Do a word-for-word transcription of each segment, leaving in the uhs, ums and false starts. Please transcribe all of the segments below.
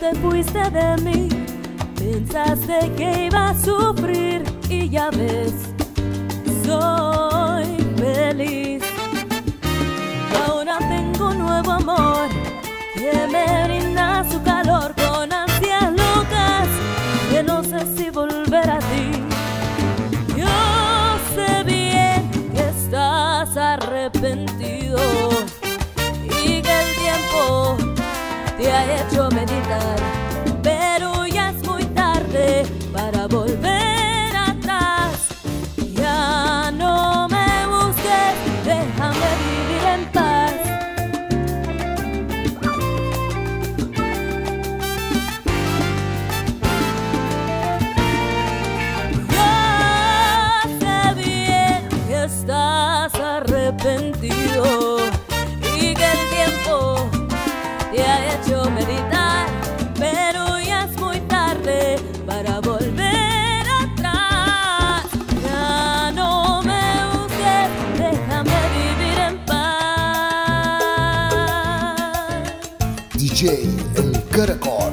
te fuiste de mí. Pensaste que iba a sufrir y ya ves, soy feliz. Ahora tengo un nuevo amor que me brinda su calor, con ansias locas que no sé si volver a ti. Yo sé bien que estás arrepentido y que el tiempo te ha hecho meditar, pero ya es muy tarde para volver atrás. Ya no me busques, déjame vivir en paz. Yo sé bien que estás arrepentido y que el tiempo te ha hecho meditar, pero ya es muy tarde para volver atrás. Ya no me busques, déjame vivir en paz. D J El Caracol.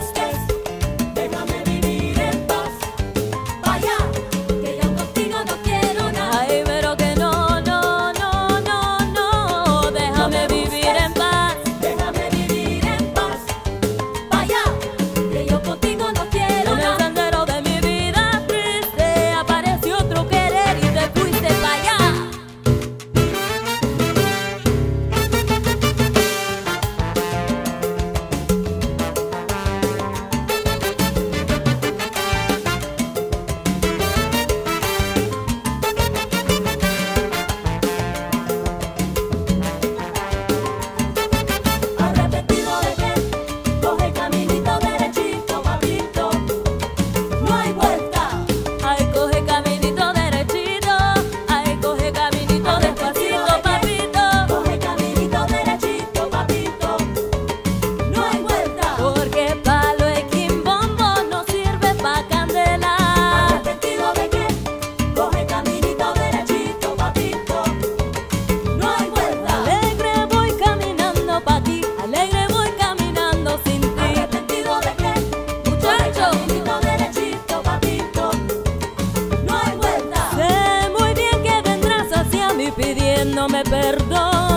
Pidiéndome perdón.